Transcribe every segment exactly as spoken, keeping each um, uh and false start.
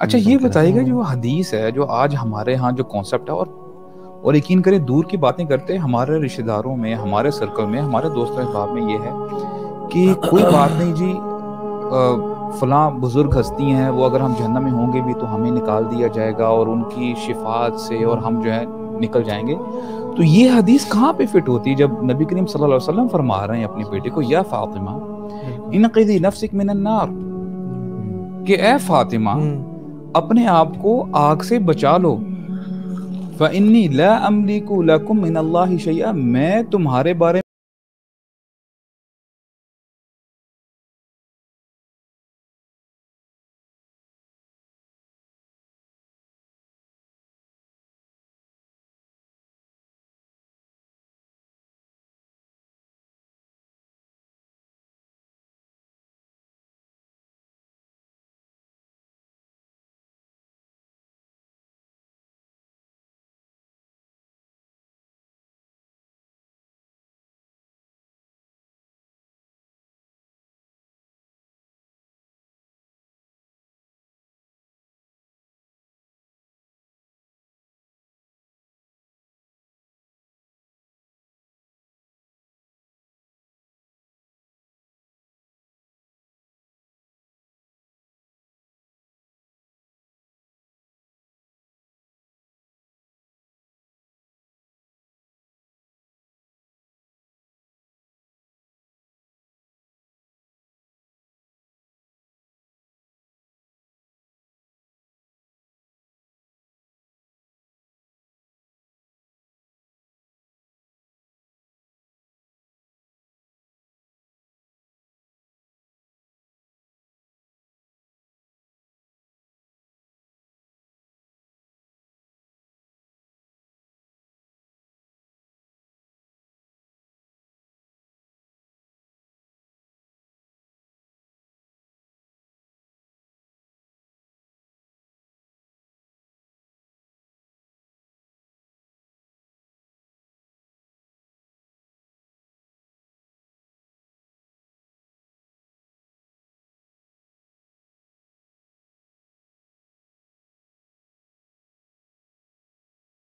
अच्छा ये बताइएगा जो हदीस है जो आज हमारे यहाँ जो कॉन्सेप्ट है और और यकीन करें दूर की बातें करते हैं हमारे रिश्तेदारों में, हमारे सर्कल में, हमारे दोस्तों अहबाब में, ये है कि कोई बात नहीं जी फलां बुजुर्ग हस्ती हैं वो अगर हम जहन्नम में होंगे भी तो हमें निकाल दिया जाएगा और उनकी शिफात से और हम जो है निकल जाएंगे। तो ये हदीस कहाँ पे फिट होती है जब नबी करीम सल्लल्लाहु अलैहि वसल्लम फरमा रहे हैं अपने बेटे को या फातिमा इनक़िदी नफ्सिक मिनन नार, कि ए फातिमा अपने आप को आग से बचा लो। फ़इन्नी ला अमलिकु लकुम मिनल्लाहि शैया, मैं तुम्हारे बारे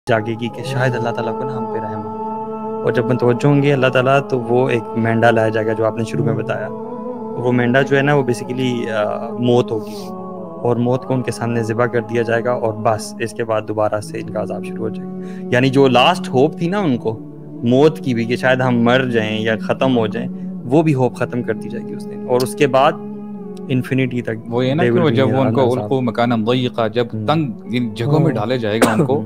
जागेगी कि शायद अल्लाह ताला को ना हम पे रहम हो, और जब मतवज्जो होंगे अल्लाह ताला तो वो एक मेंढा लाया जाएगा जो आपने शुरू में बताया। वो मेंढा जो है ना वो बेसिकली मौत होगी और मौत को उनके सामने ज़िबा कर दिया जाएगा और बस इसके बाद दोबारा से इनका अज़ाब शुरू हो जाएगा। यानी जो लास्ट होप थी ना उनको मौत की भी कि शायद हम मर जाएँ या ख़त्म हो जाएँ, वो भी होप ख़त्म कर दी जाएगी उस दिन, और उसके बाद इन्फिनिटी तक। वो ये ना कि जब उनको उनको मकान ज़य्यक़ा, जब तंग जगहों में डाले जाएगा उनको,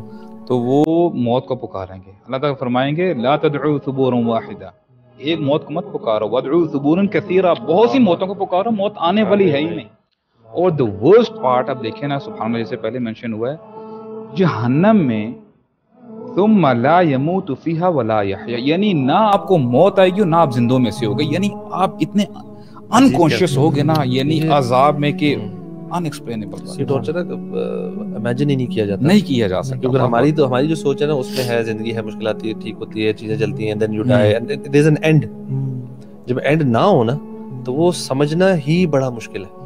तो वो मौत को पुकारेंगे। अल्लाह ताला फरमाएंगे ला तदउ सुबूरन वाहिदा, एक मौत को मत पुकारो, वदउ सुबूरन कसीरा, बहुत सी मौतों को पुकारो, मौत आने वाली है ही नहीं। और द वर्स्ट पार्ट आप देखें ना, सुभान अल्लाह, जैसे पहले मेंशन हुआ है जहन्नम में सुम्मा ला यमूतु फीहा वला यहया, यानी ना आपको मौत आएगी और ना आप जिंदों में से होगे, यानी आप इतने अनकॉन्शियस हो गए ना, यानी अजाब में कि अनएक्सप्लेनेबल। टॉर्चर इमेजिन ही नहीं किया जाता, नहीं किया जा सकता, क्योंकि हमारी तो हमारी जो सोच है ना उसमें है जिंदगी है, मुश्किल आती है, ठीक होती है, चीजें चलती हैं, then you die and there is an end. जब एंड ना हो ना तो वो समझना ही बड़ा मुश्किल है।